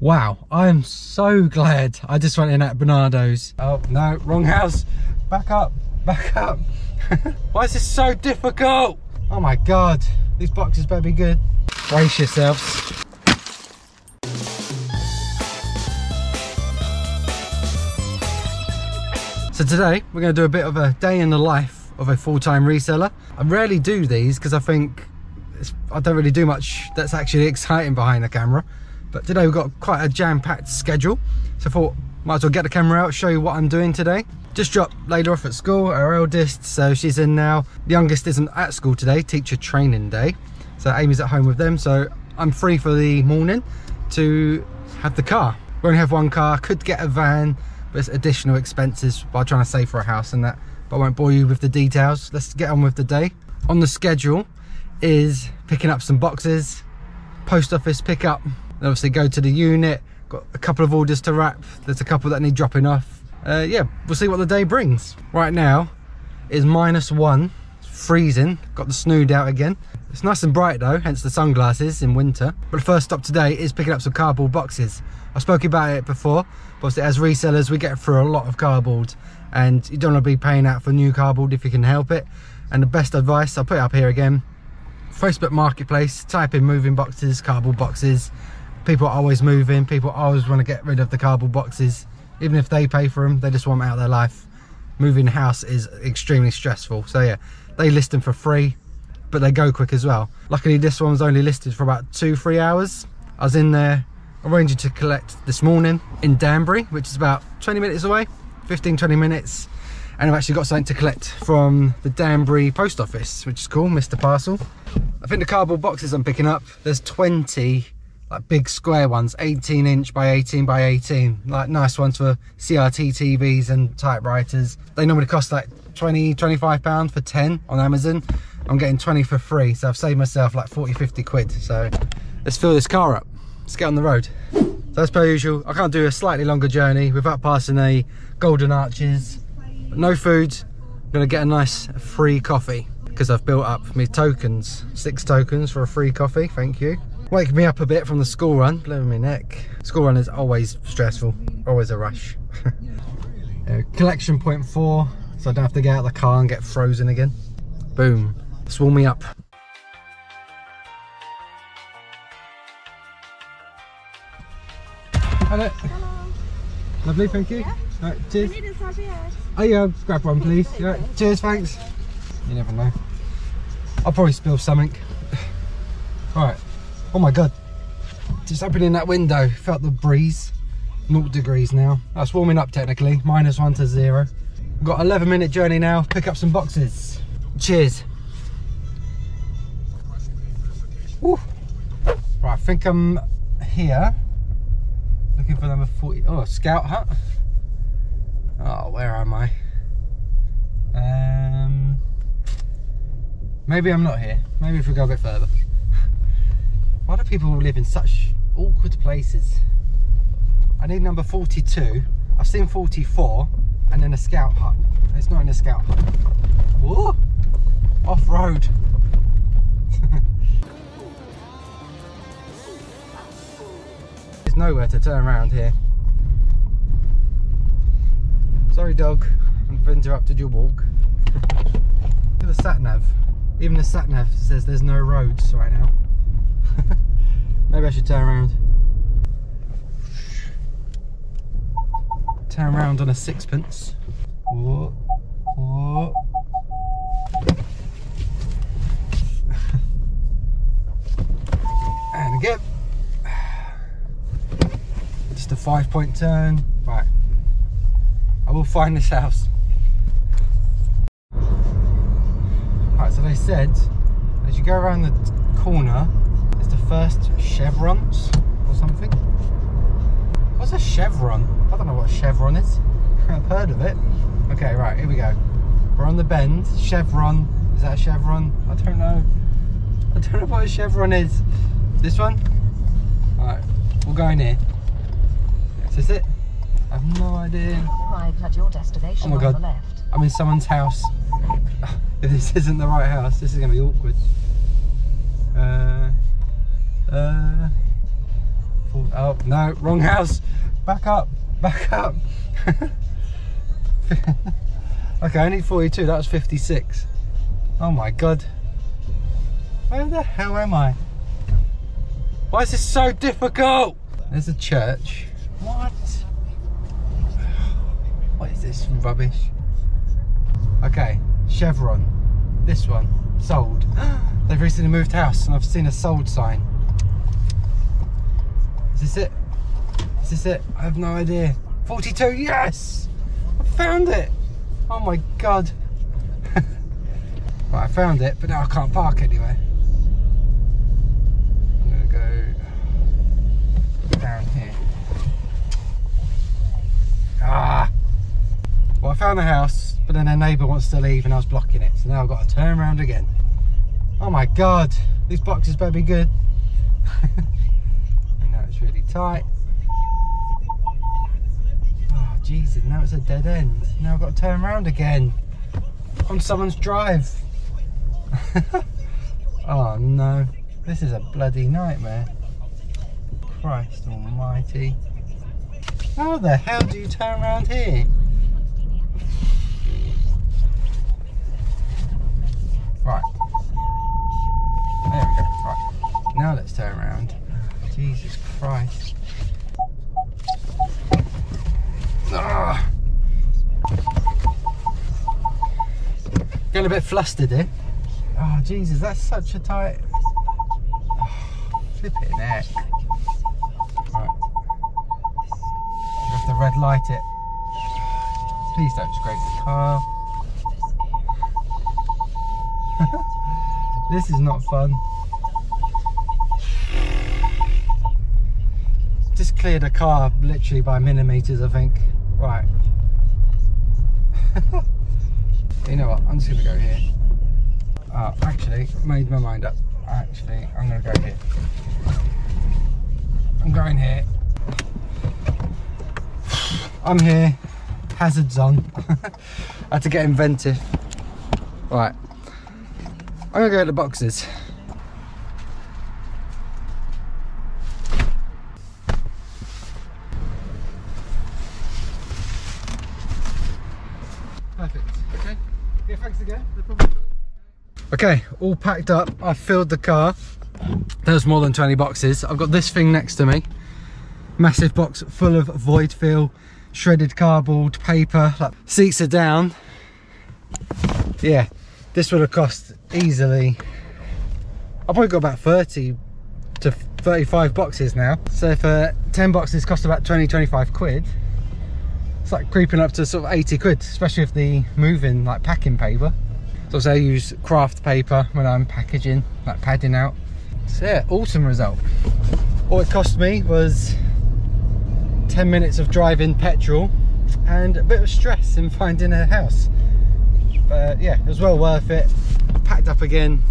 Wow, I'm so glad I just went in at Barnardo's. Oh no, wrong house. Back up, back up. Why is this so difficult? Oh my God, these boxes better be good. Brace yourselves. So today we're going to do a bit of a day in the life of a full-time reseller. I rarely do these because I think I don't really do much that's actually exciting behind the camera. But today we've got quite a jam-packed schedule, so I thought might as well get the camera out, show you what I'm doing today. Just dropped Layla off at school, her eldest, so she's in now. The youngest isn't at school today, teacher training day. So Amy's at home with them, so I'm free for the morning to have the car. We only have one car, could get a van, but it's additional expenses by trying to save for a house and that. But I won't bore you with the details. Let's get on with the day. On the schedule is picking up some boxes, post office pick up, and obviously go to the unit. Got a couple of orders to wrap. There's a couple that need dropping off. Yeah, we'll see what the day brings. Right now is -1, it's freezing. Got the snood out again. It's nice and bright though, hence the sunglasses in winter. But the first stop today is picking up some cardboard boxes. I spoke about it before, but obviously as resellers we get through a lot of cardboard, and you don't want to be paying out for new cardboard if you can help it. And the best advice, I'll put it up here again, Facebook Marketplace, type in moving boxes, cardboard boxes. People are always moving, people always want to get rid of the cardboard boxes. Even if they pay for them, they just want them out of their life. Moving house is extremely stressful. So yeah, they list them for free, but they go quick as well. Luckily this one's only listed for about 2-3 hours. I was in there arranging to collect this morning in Danbury, which is about 20 minutes away, 15-20 minutes. And I've actually got something to collect from the Danbury post office, which is cool, Mr. Parcel. I think the cardboard boxes I'm picking up, there's 20 like big square ones, 18" by 18" by 18", like nice ones for CRT TVs and typewriters. They normally cost like 20, 25 pounds for 10 on Amazon. I'm getting 20 for free, so I've saved myself like 40, 50 quid. So let's fill this car up. Let's get on the road. So as per usual, I can't do a slightly longer journey without passing a Golden Arches. No food. I'm gonna get a nice free coffee because I've built up my tokens. 6 tokens for a free coffee, thank you. Waking me up a bit from the school run, blowing my neck. School run is always stressful, always a rush. Collection point 4, so I don't have to get out of the car and get frozen again. Boom, let's warm me up. Hello. Hello. Lovely, thank you. Yeah. Right, cheers. I need a sandwich. Oh yeah, grab one please. Yeah. Cheers, thanks. You never know. I'll probably spill something. All right. Oh my God, just opening that window, felt the breeze, 0 degrees now. That's warming up technically, -1 to 0. We've got an 11-minute journey now, pick up some boxes. Cheers. Ooh. Right, I think I'm here, looking for number 40, oh, Scout Hut. Oh, where am I? Maybe I'm not here, maybe if we go a bit further. Why do people live in such awkward places? I need number 42. I've seen 44 and then a Scout Hut. It's not in a Scout Hut. Whoa! Off-road. There's nowhere to turn around here. Sorry dog, I've interrupted your walk. Look at the sat-nav. Even the sat-nav says there's no roads right now. Maybe I should turn around. Turn around on a 6p. Whoa, whoa. And again. Just a 5-point turn. Right. I will find this house. Right, so they said, as you go around the corner, the first chevrons or something. What's a chevron? I don't know what a chevron is. I've heard of it. Okay, right, here we go. We're on the bend. Chevron. Is that a chevron? I don't know. I don't know what a chevron is. This one? Alright, we'll go in here. Is this it? I have no idea. Arrived at your destination. Oh my God. On the left. I'm in someone's house. If this isn't the right house, this is going to be awkward. Full, oh, no, wrong house. Back up, back up. Okay, I need 42, that was 56. Oh my God. Where the hell am I? Why is this so difficult? There's a church. What? What is this rubbish? Okay, Chevron. This one, sold. They've recently moved house and I've seen a sold sign. Is this it? Is this it? I have no idea. 42, yes! I found it! Oh my God. Right, I found it, but now I can't park anyway. I'm gonna go down here. Ah! Well, I found the house, but then their neighbour wants to leave and I was blocking it, so now I've got to turn around again. Oh my God, these boxes better be good. And now it's really tight. Oh Jesus, now it's a dead end. Now I've got to turn around again on someone's drive. Oh no, this is a bloody nightmare. Christ almighty. How the hell do you turn around here? Right. There we go. Right. Now let's turn around. Jesus Christ. Ugh. Getting a bit flustered here. Oh Jesus, that's such a tight. Oh, flipping heck. Right. You have to red light it. Please don't scrape the car. This is not fun. Just cleared a car literally by millimetres, I think. Right. You know what, I'm just going to go here. Oh, actually, made my mind up. Actually, I'm going to go here. I'm going here. I'm here. Hazards on. I had to get inventive. Right. I'm gonna go to the boxes. Perfect. Okay. Yeah, thanks again. No problem. Okay, all packed up. I've filled the car. There's more than 20 boxes. I've got this thing next to me. Massive box full of void fill, shredded cardboard, paper. Like, seats are down. Yeah. This would have cost easily, I've probably got about 30 to 35 boxes now. So for 10 boxes cost about 20-25 quid. It's like creeping up to sort of 80 quid, especially if the moving like packing paper. So also I use craft paper when I'm packaging, like padding out. So yeah, awesome result. All it cost me was 10 minutes of driving petrol and a bit of stress in finding a house. Yeah, it was well worth it. Packed up again.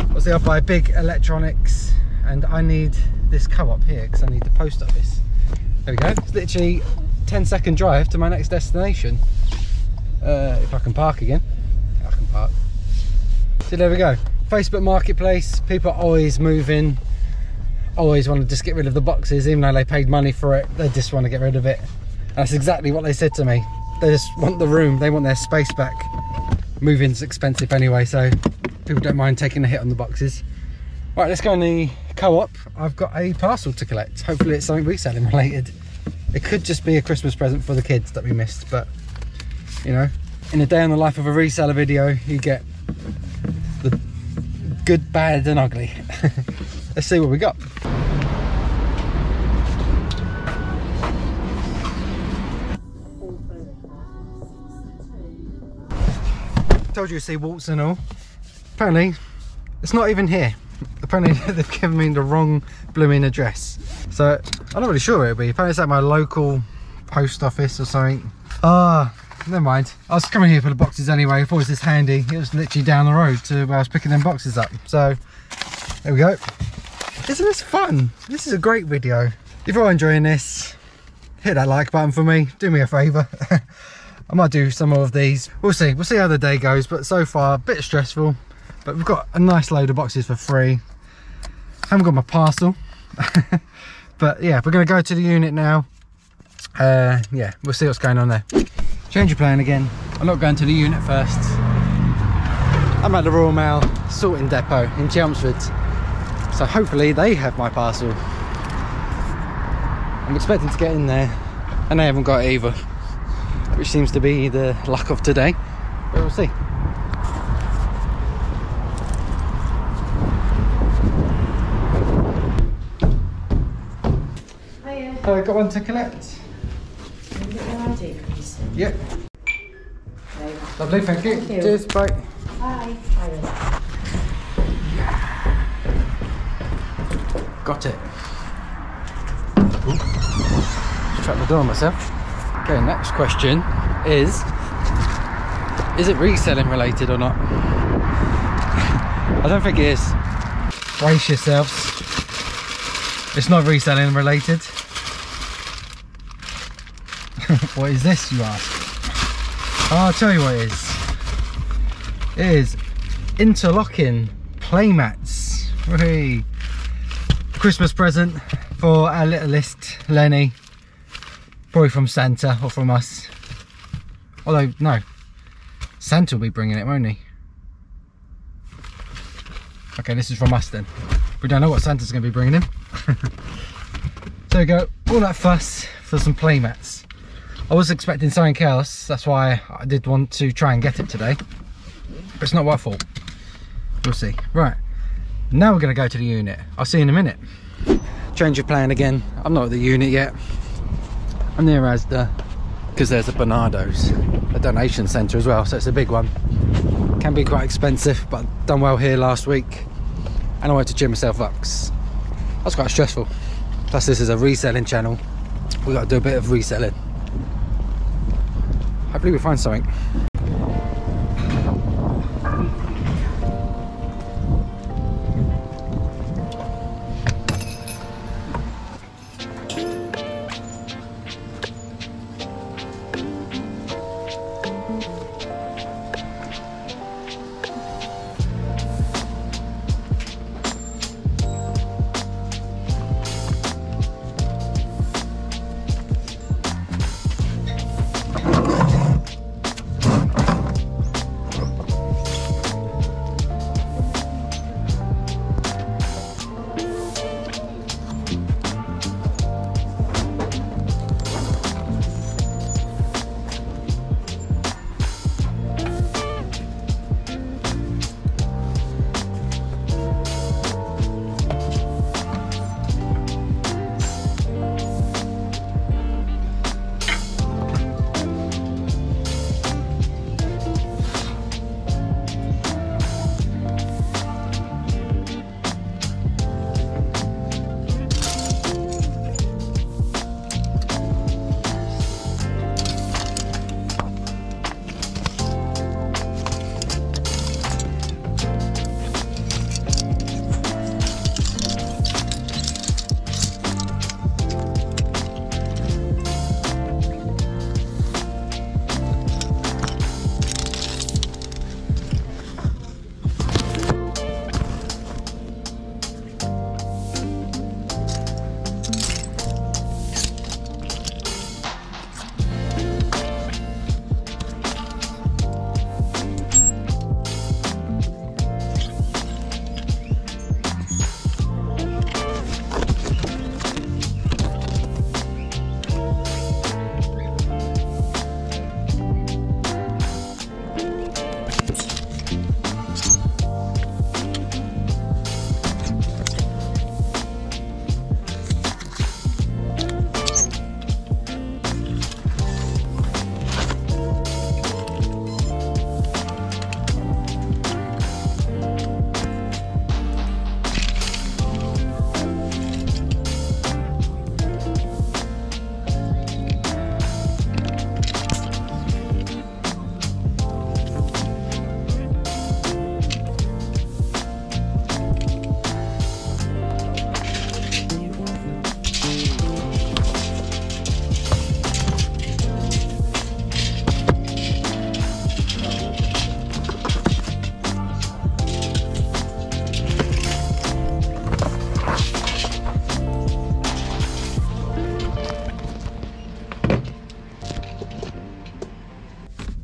Obviously I'll buy big electronics and I need this co-op here because I need the post office. There we go. It's literally 10-second drive to my next destination. If I can park again. I can park. So there we go. Facebook Marketplace. People are always moving. Always want to just get rid of the boxes even though they paid money for it. They just want to get rid of it. And that's exactly what they said to me. They just want the room. They want their space back. Moving's expensive anyway, so people don't mind taking a hit on the boxes. Right, let's go in the co-op. I've got a parcel to collect. Hopefully it's something reselling related. It could just be a Christmas present for the kids that we missed, but you know, in a day in the life of a reseller video, you get the good, bad and ugly. Let's see what we got. Told you to see Waltz and all. Apparently, it's not even here. Apparently, they've given me the wrong blooming address. So, I'm not really sure where it'll be. Apparently, it's at my local post office or something. Ah, never mind. I was coming here for the boxes anyway. I thought it was handy. It was literally down the road to where I was picking them boxes up. So, there we go. Isn't this fun? This is a great video. If you're enjoying this, hit that like button for me. Do me a favour. I might do some more of these. We'll see how the day goes, but so far a bit stressful, but we've got a nice load of boxes for free. Haven't got my parcel. But yeah, we're going to go to the unit now. Yeah, we'll see what's going on there. Change of plan again. I'm not going to the unit first. I'm at the Royal Mail sorting depot in Chelmsford. So hopefully they have my parcel. I'm expecting to get in there and they haven't got it either, which seems to be the luck of today, but we'll see. Hiya. Oh, I've got one to collect. Can you get your ID, please? Yep. Okay. Lovely, thank you. Cheers, bye. Bye. Bye. Got it. Just trapped the door myself. Okay, next question is it reselling related or not? I don't think it is. Brace yourselves. It's not reselling related. What is this, you ask? Oh, I'll tell you what it is. It is interlocking playmats. Whee! Christmas present for our littlest, Lenny. Probably from Santa or from us. Although, no. Santa will be bringing it, won't he? Okay, this is from us then. We don't know what Santa's going to be bringing him. There we go. All that fuss for some playmats. I was expecting something else. That's why I did want to try and get it today. But it's not my fault. We'll see. Right. Now we're going to go to the unit. I'll see you in a minute. Change of plan again. I'm not at the unit yet. I'm near Asda because there's a Barnardo's, a donation centre as well, so it's a big one. Can be quite expensive, but I've done well here last week and I went to gym myself up. That's quite stressful. Plus this is a reselling channel. We've got to do a bit of reselling. Hopefully we find something.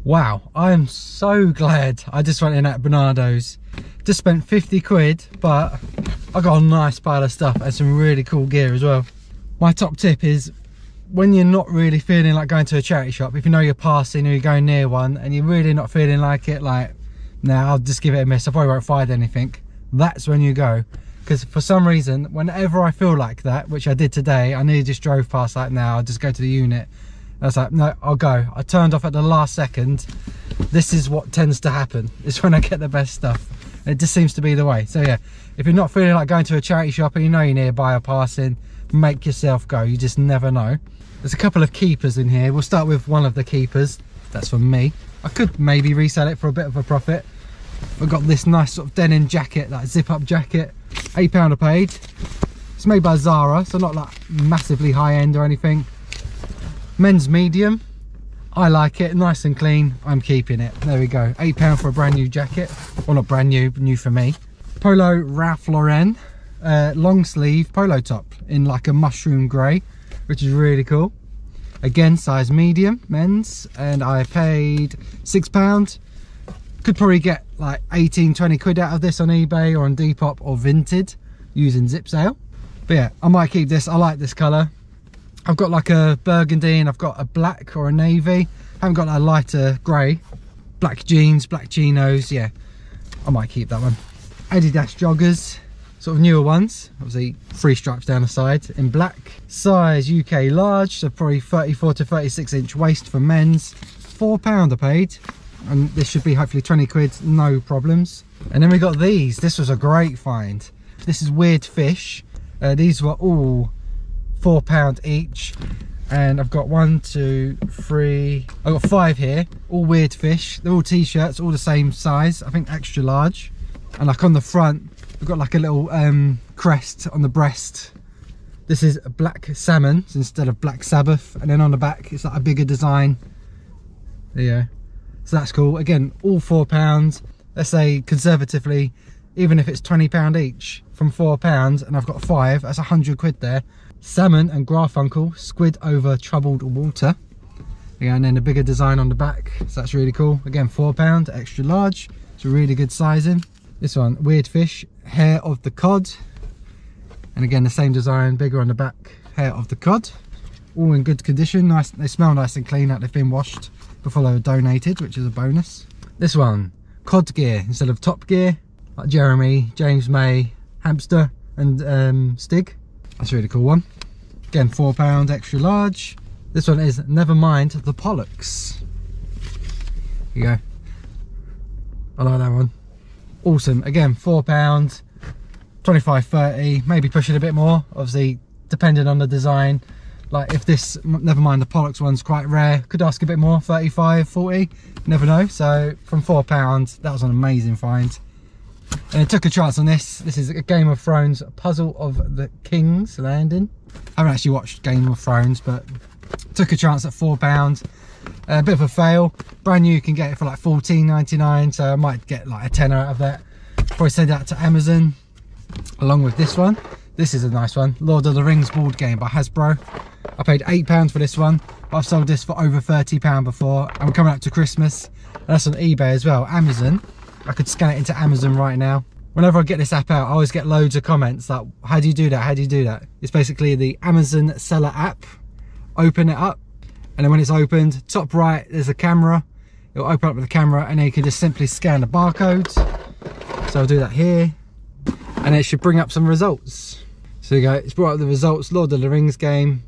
Wow, I'm so glad I just went in at Barnardo's. Just spent 50 quid, but I got a nice pile of stuff and some really cool gear as well. My top tip is, when you're not really feeling like going to a charity shop, if you know you're passing or you're going near one and you're really not feeling like it, like, nah, I'll just give it a miss, I probably won't find anything, that's when you go. Because for some reason, whenever I feel like that, which I did today, I nearly just drove past like, now I'll just go to the unit. I was like, no, I'll go. I turned off at the last second. This is what tends to happen. It's when I get the best stuff. It just seems to be the way. So yeah, if you're not feeling like going to a charity shop and you know you're nearby or passing, make yourself go. You just never know. There's a couple of keepers in here. We'll start with one of the keepers. That's for me. I could maybe resell it for a bit of a profit. I've got this nice sort of denim jacket, like zip-up jacket. £8 a page. It's made by Zara, so not like massively high-end or anything. Men's medium, I like it, nice and clean, I'm keeping it. There we go, £8 for a brand new jacket. Well, not brand new, but new for me. Polo Ralph Lauren, long sleeve polo top in like a mushroom grey, which is really cool. Again, size medium, men's, and I paid £6. Could probably get like 18, 20 quid out of this on eBay or on Depop or Vinted using Zip Sale. But yeah, I might keep this, I like this colour. I've got like a burgundy and I've got a black or a navy. I haven't got a lighter grey. Black jeans, black chinos, yeah. I might keep that one. Adidas joggers, sort of newer ones. Obviously, three stripes down the side in black. Size UK large, so probably 34 to 36 inch waist for men's. £4 I paid. And this should be hopefully 20 quid, no problems. And then we got these. This was a great find. This is Weird Fish. These were all £4 each, and I've got 1, 2, 3, I've got 5 here, all Weird Fish. They're all t-shirts, all the same size, I think extra large. And like on the front, we've got like a little crest on the breast. This is black salmon, so instead of Black Sabbath. And then on the back, it's like a bigger design. There you go. So that's cool. Again, all £4. Let's say conservatively, even if it's £20 each, from £4, and I've got 5, that's 100 quid there. Salmon and Garfunkel, squid over troubled water. Again, and then a bigger design on the back, so that's really cool. Again, £4, extra large. It's a really good sizing. This one, Weird Fish, hair of the cod. And again, the same design, bigger on the back, hair of the cod. All in good condition, nice. They smell nice and clean, like they've been washed before they were donated, which is a bonus. This one, cod gear instead of Top Gear, like Jeremy, James May, Hamster, and Stig. That's a really cool one. Again, £4, extra large. This one is Never Mind the Pollocks. Here you go. I like that one. Awesome. Again, £4, 25, 30, maybe push it a bit more, obviously, depending on the design. Like if this Never Mind the Pollocks one's quite rare, could ask a bit more, 35, 40, never know. So from £4, that was an amazing find. And I took a chance on this. This is a Game of Thrones Puzzle of the King's Landing. I haven't actually watched Game of Thrones, but took a chance at £4. A bit of a fail. Brand new, you can get it for like £14.99, so I might get like a tenner out of that. Probably send that to Amazon, along with this one. This is a nice one. Lord of the Rings board game by Hasbro. I paid £8 for this one, but I've sold this for over £30 before. I'm coming up to Christmas, and that's on eBay as well. Amazon. I could scan it into Amazon right now. Whenever I get this app out, I always get loads of comments like, how do you do that? How do you do that? It's basically the Amazon seller app. Open it up, and then when it's opened, top right, there's a camera. It'll open up with a camera, and then you can just simply scan the barcodes. So I'll do that here, and it should bring up some results. So you go, it's brought up the results, Lord of the Rings game,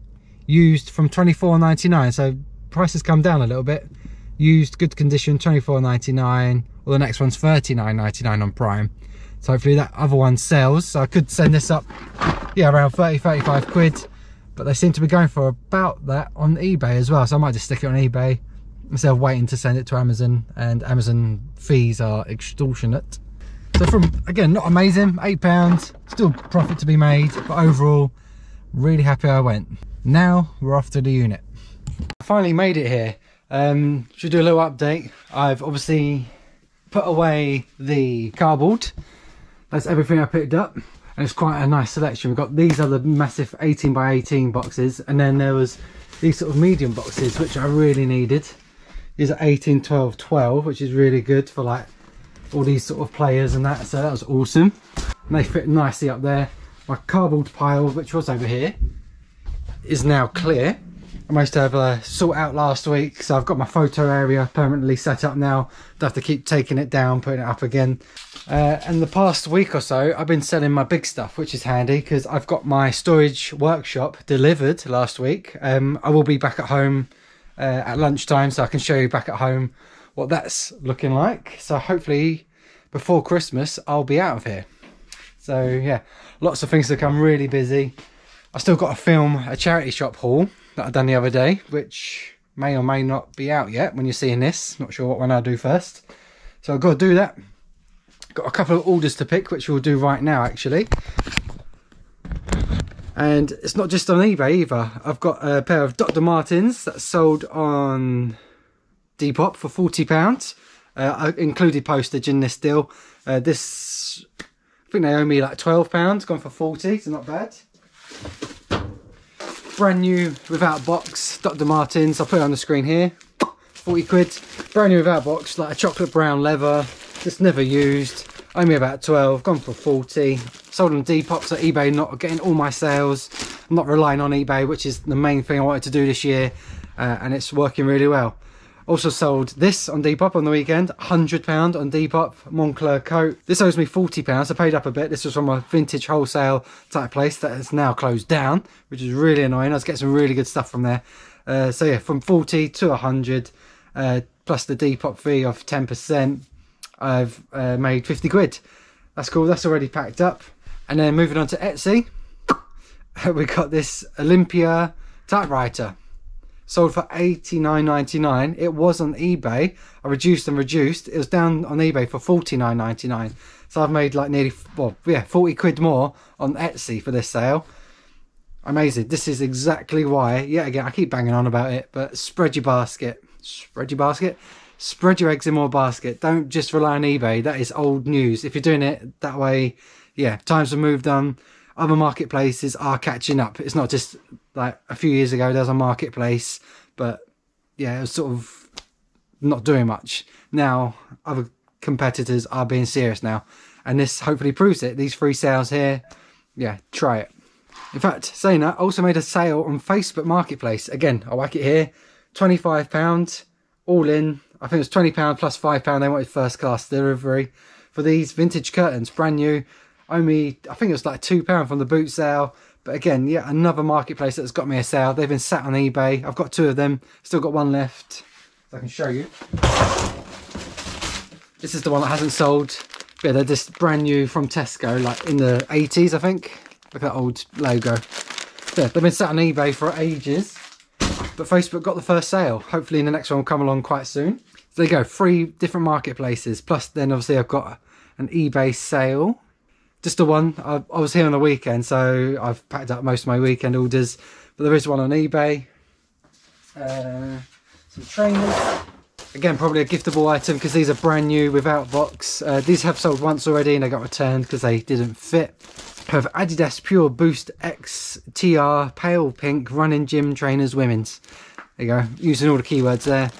used from $24.99. So prices come down a little bit. Used, good condition, $24.99. Well, the next one's $39.99 on Prime. So hopefully that other one sells. So I could send this up, yeah, around 30, 35 quid. But they seem to be going for about that on eBay as well. So I might just stick it on eBay instead of waiting to send it to Amazon. And Amazon fees are extortionate. So from, again, not amazing, £8. Still profit to be made. But overall, really happy I went. Now we're off to the unit. I finally made it here. Should do a little update. I've obviously put away the cardboard. That's everything I picked up, and it's quite a nice selection. We've got these other massive 18 by 18 boxes, and then there was these sort of medium boxes which I really needed. These are 18, 12, 12, which is really good for like all these sort of players and that. So that was awesome. And they fit nicely up there. My cardboard pile, which was over here, is now clear. I managed to have a sort out last week, so I've got my photo area permanently set up now. Don't have to keep taking it down, putting it up again. And the past week or so, I've been selling my big stuff, which is handy because I've got my storage workshop delivered last week. I will be back at home at lunchtime, so I can show you back at home what that's looking like. So hopefully before Christmas, I'll be out of here. So yeah, lots of things to come, really busy. I still got to film a charity shop haul that I done the other day, which may or may not be out yet when you're seeing this. Not sure what one I'll do first. So I've got to do that. Got a couple of orders to pick, which we'll do right now actually. And it's not just on eBay either. I've got a pair of Dr Martens that sold on Depop for £40. I included postage in this deal. This, I think they owe me like £12, gone for 40, so not bad. Brand new without box Dr Martens, I'll put it on the screen here. 40 quid, brand new without box, like a chocolate brown leather, just never used, only about 12, gone for 40. Sold on Depop, so eBay not getting all my sales. I'm not relying on eBay, which is the main thing I wanted to do this year, and it's working really well. Also sold this on Depop on the weekend, £100 on Depop, Moncler coat. This owes me £40, I paid up a bit. This was from a vintage wholesale type place that is now closed down, which is really annoying. I was getting some really good stuff from there. So yeah, from 40 to 100, plus the Depop fee of 10%, I've made 50 quid. That's cool, that's already packed up. And then moving on to Etsy, we got this Olympia typewriter. Sold for $89.99. It was on eBay. I reduced and reduced. It was down on eBay for $49.99. So I've made like nearly, well, yeah, 40 quid more on Etsy for this sale. Amazing. This is exactly why, yet again, I keep banging on about it, but spread your basket. Spread your basket? Spread your eggs in more basket. Don't just rely on eBay. That is old news. If you're doing it that way, yeah, times have moved on. Other marketplaces are catching up. It's not just like a few years ago there was a marketplace, but yeah, it was sort of not doing much. Now other competitors are being serious now, and this hopefully proves it. These free sales here, yeah, try it. In fact, saying that, I also made a sale on Facebook Marketplace. Again, I'll whack it here. £25 all in. I think it was £20 plus £5 they wanted first class delivery for these vintage curtains, brand new. Only, I think it was like £2 from the boot sale. But again, yeah, another marketplace that's got me a sale. They've been sat on eBay. I've got two of them, still got one left, so I can show you. This is the one that hasn't sold. Yeah, they're just brand new from Tesco, like in the 80s, I think. Look at that old logo. Yeah, they've been sat on eBay for ages, but Facebook got the first sale. Hopefully the next one will come along quite soon. So there you go, 3 different marketplaces. Plus then obviously I've got an eBay sale. Just the one, I was here on the weekend, so I've packed up most of my weekend orders, but there is one on eBay. Some trainers, again probably a giftable item because these are brand new without box. These have sold once already and they got returned because they didn't fit. I have Adidas Pure Boost XTR Pale Pink Running Gym Trainers Women's. There you go, using all the keywords there.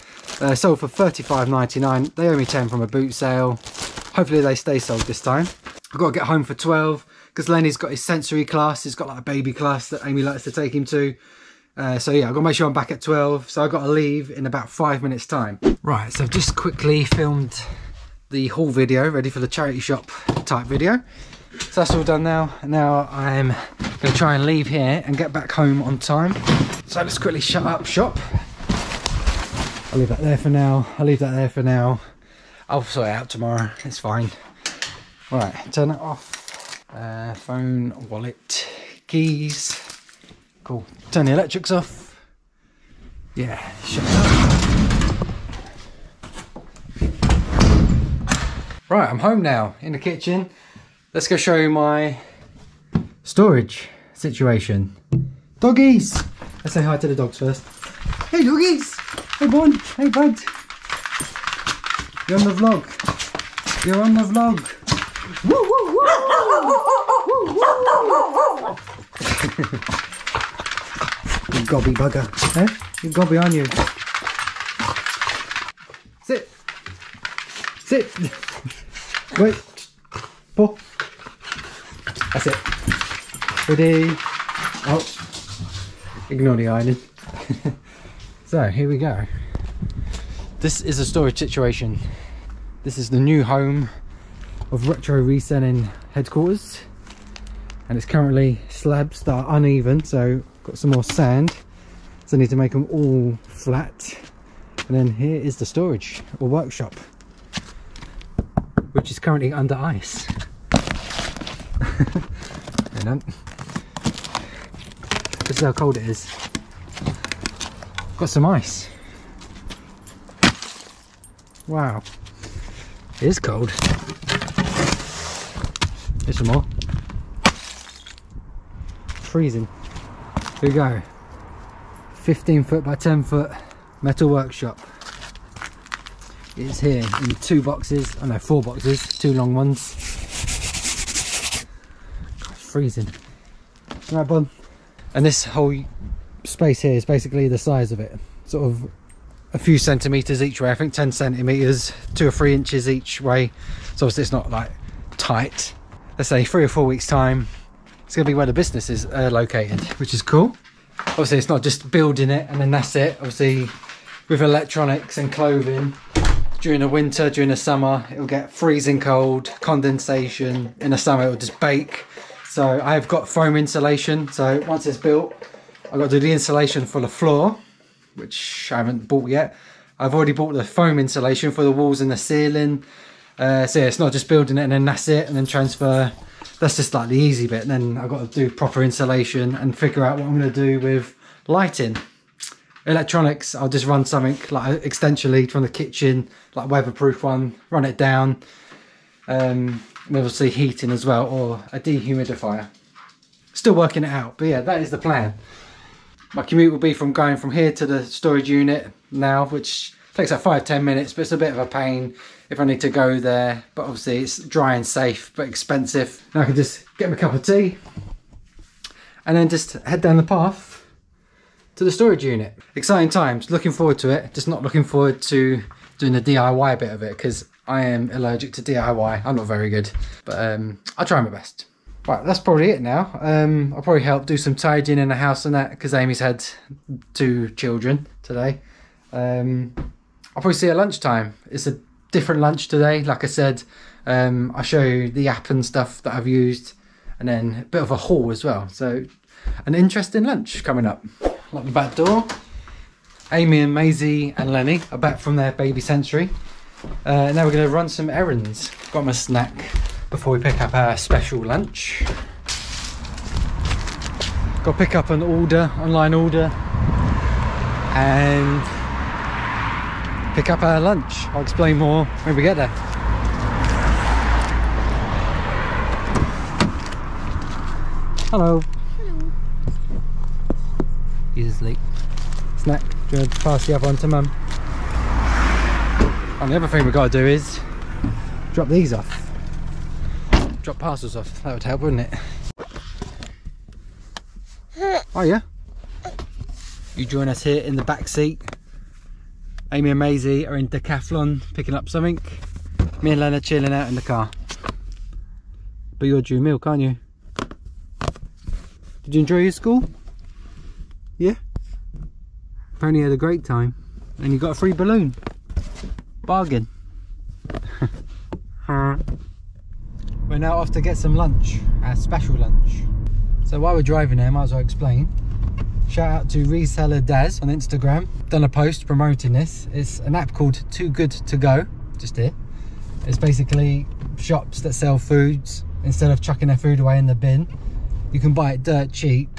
Sold for $35.99, they owe me 10 from a boot sale. Hopefully they stay sold this time. I've got to get home for 12 because Lenny's got his sensory class. He's got like a baby class that Amy likes to take him to. So yeah, I've got to make sure I'm back at 12. So I've got to leave in about 5 minutes time. Right, so I've just quickly filmed the haul video, ready for the charity shop type video. So that's all done now. Now I'm going to try and leave here and get back home on time. So let's quickly shut up shop. I'll leave that there for now. I'll leave that there for now. I'll sort it out tomorrow. It's fine. Right, turn it off. Phone, wallet, keys. Cool. Turn the electrics off. Yeah, shut up. Right, I'm home now, in the kitchen. Let's go show you my storage situation. Doggies! Let's say hi to the dogs first. Hey doggies! Hey Bon, hey bud. You're on the vlog. You're on the vlog. Woo, woo, woo, woo, woo, woo, woo. You gobby bugger, eh? You gobby, aren't you? sit, wait, pull. That's it. Ready. Oh, ignore the ironing. So here we go. This is a storage situation. This is the new home of retro reselling headquarters, and it's currently slabs that are uneven, so got some more sand, so I need to make them all flat. And then here is the storage or workshop, which is currently under ice. Hang on. This is how cold it is. Got some ice. Wow, it is cold. Here's some more. Freezing. Here we go. 15 foot by 10 foot metal workshop. It is here in two boxes. Oh no, four boxes, two long ones. God, freezing. Right, Bon. And this whole space here is basically the size of it. Sort of a few centimetres each way. I think 10 centimetres, 2 or 3 inches each way. So obviously it's not like tight. Let's say 3 or 4 weeks time, it's going to be where the business is located, which is cool. Obviously it's not just building it and then that's it. Obviously with electronics and clothing, during the winter, during the summer, it'll get freezing cold, condensation. In the summer it'll just bake. So I've got foam insulation, so once it's built I've got to do the insulation for the floor, which I haven't bought yet. I've already bought the foam insulation for the walls and the ceiling. So yeah, it's not just building it and then that's it, and then transfer. That's just like the easy bit. And then I've got to do proper insulation and figure out what I'm going to do with lighting. Electronics, I'll just run something like an extension lead from the kitchen, like weatherproof one, run it down. And obviously heating as well, or a dehumidifier. Still working it out, but yeah, that is the plan. My commute will be from going from here to the storage unit now, which takes like 5–10 minutes, but it's a bit of a pain if I need to go there. But obviously it's dry and safe, but expensive. Now I can just get my cup of tea and then just head down the path to the storage unit. Exciting times, looking forward to it. Just not looking forward to doing the DIY bit of it, because I am allergic to DIY. I'm not very good, but I try my best. Right, that's probably it now. I'll probably help do some tidying in the house and that, because Amy's had 2 children today. I'll probably see you at lunchtime. It's a different lunch today. Like I said, I'll show you the app and stuff that I've used, and then a bit of a haul as well. So an interesting lunch coming up. Like the back door. Amy and Maisie and Lenny are back from their baby sensory. Now we're going to run some errands. Got my snack before we pick up our special lunch. Got to pick up an order, online order, and pick up our lunch. I'll explain more when we get there. Hello. Hello. He's asleep. Snack, do you want to pass the other one to Mum? And the other thing we've got to do is drop these off. Drop parcels off. That would help, wouldn't it? Oh yeah. You join us here in the back seat. Amy and Maisie are in Decathlon picking up something. Me and Len are chilling out in the car. But you're due milk, aren't you? Did you enjoy your school? Yeah. Apparently you had a great time, and you got a free balloon. Bargain. We're now off to get some lunch, our special lunch. So while we're driving there, might as well explain. Shout out to Reseller Daz on Instagram. Done a post promoting this. It's an app called Too Good to Go, just here. It's basically shops that sell foods. Instead of chucking their food away in the bin, you can buy it dirt cheap.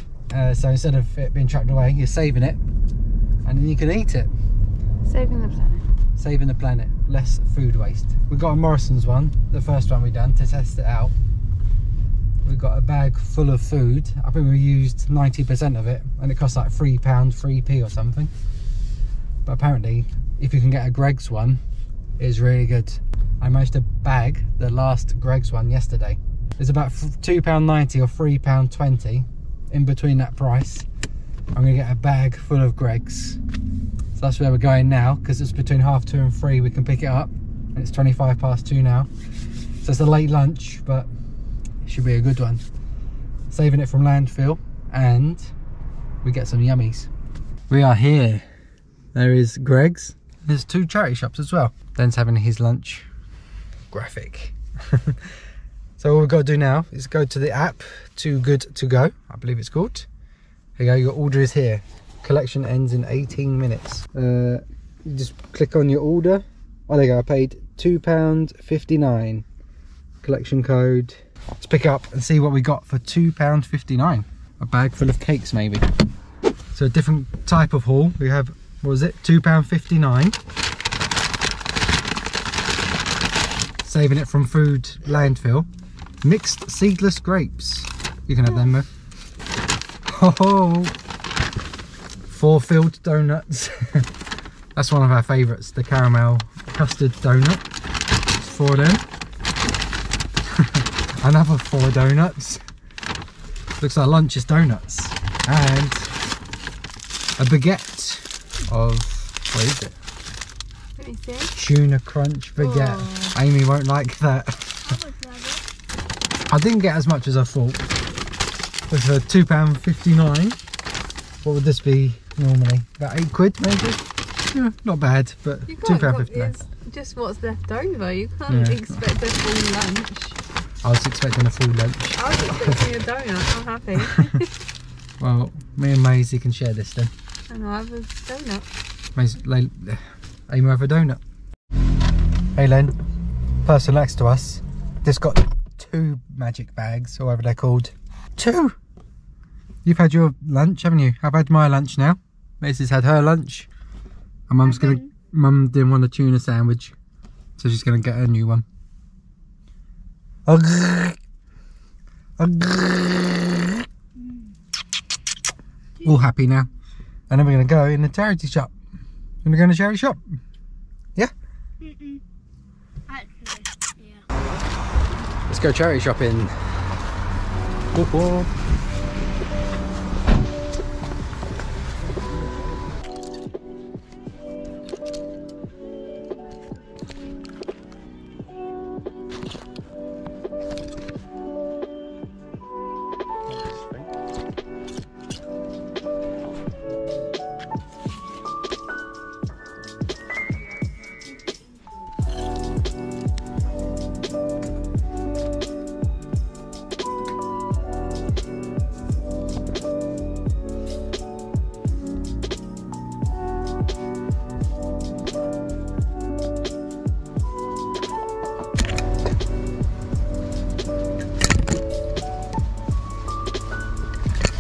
So instead of it being chucked away, you're saving it, and then you can eat it. Saving the planet. Saving the planet, less food waste. We got a Morrison's one, the first one we done, to test it out. We got a bag full of food. I think we used 90% of it, and it cost like £3, 3p or something. But apparently, if you can get a Greggs one, it's really good. I managed to bag the last Greggs one yesterday. It's about £2.90 or £3.20, in between that price. I'm gonna get a bag full of Greggs. So that's where we're going now, because it's between 2:30 and 3 we can pick it up. It's 25 past 2 now. So it's a late lunch, but it should be a good one. Saving it from landfill, and we get some yummies. We are here. There is Greggs. There's two charity shops as well. Dan's having his lunch. Graphic. So all we've got to do now is go to the app, Too Good to Go, I believe it's called. Here you go, your order is here. Collection ends in 18 minutes. You just click on your order. Oh, there you go, I paid £2.59. Collection code. Let's pick up and see what we got for £2.59. A bag full of cakes, maybe. So a different type of haul. We have, what was it, £2.59. Saving it from food landfill. Mixed seedless grapes. You can have them though. Oh, 4 filled donuts. That's one of our favourites, the caramel custard donut. 4 of them. Another 4 donuts. Looks like lunch is donuts. And a baguette of, what is it? Let me see. Tuna crunch baguette. Aww. Amy won't like that. I didn't get as much as I thought. But for £2.59, what would this be normally? About 8 quid maybe? Yeah, not bad, but £2.59. Just what's left over. You can't expect a full lunch. I was expecting a full lunch. I was expecting a donut. I'm happy. Well, me and Maisie can share this then. And I have a donut. Aim over a donut. Hey Len, person next to us just got 2 magic bags, or whatever they're called. 2! You've had your lunch, haven't you? I've had my lunch now. Maisie's had her lunch. And Mum's gonna. Mum didn't want a tuna sandwich, so she's gonna get a new one. All happy now. And then we're gonna go in the charity shop. You wanna go in the charity shop? Yeah? Mm-mm. Actually, yeah. Let's go charity shopping. Whoop, whoop.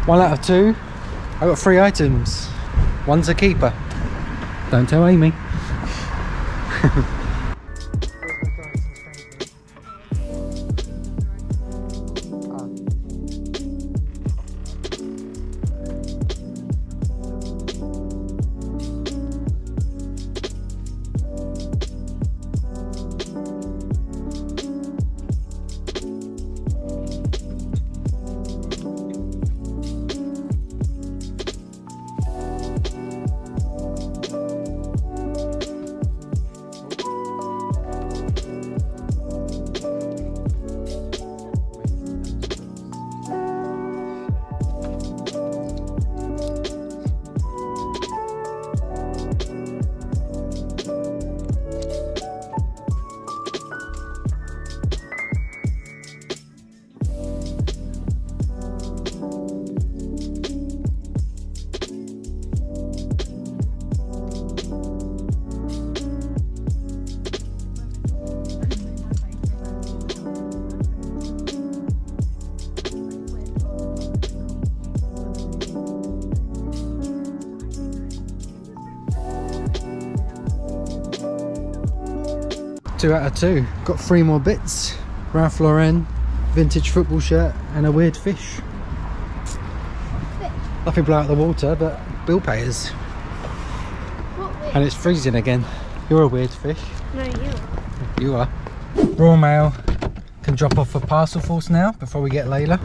One out of 2, I got 3 items. One's a keeper. Don't tell Amy. Out of 2, got 3 more bits. Ralph Lauren, vintage football shirt, and a weird fish. Nothing blow out the water, but bill payers. And it's freezing again. You're a weird fish. No, you are. You are. Royal Mail can drop off for Parcel Force now before we get Layla.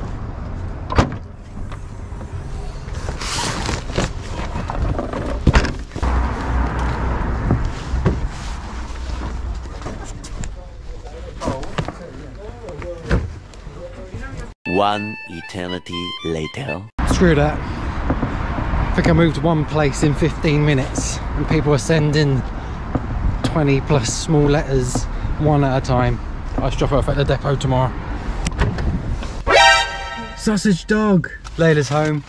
One eternity later. Screw that. I think I moved one place in 15 minutes and people are sending 20 plus small letters one at a time. I'll drop it off at the depot tomorrow. Sausage dog. Layla's home.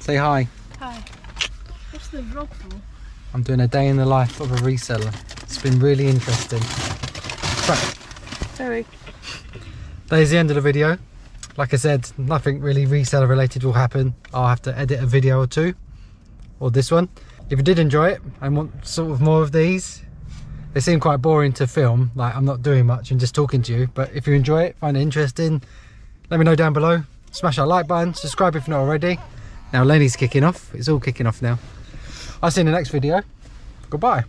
Say hi. Hi. What's the vlog for? I'm doing a day in the life of a reseller. It's been really interesting. Right. Sorry. That is the end of the video. Like I said, nothing really reseller related will happen. I'll have to edit a video or two, or this one. If you did enjoy it and want sort of more of these, they seem quite boring to film, like I'm not doing much and just talking to you, but if you enjoy it, find it interesting, let me know down below. Smash that like button, subscribe if you're not already. Now Lenny's kicking off, it's all kicking off now. I'll see you in the next video. Goodbye.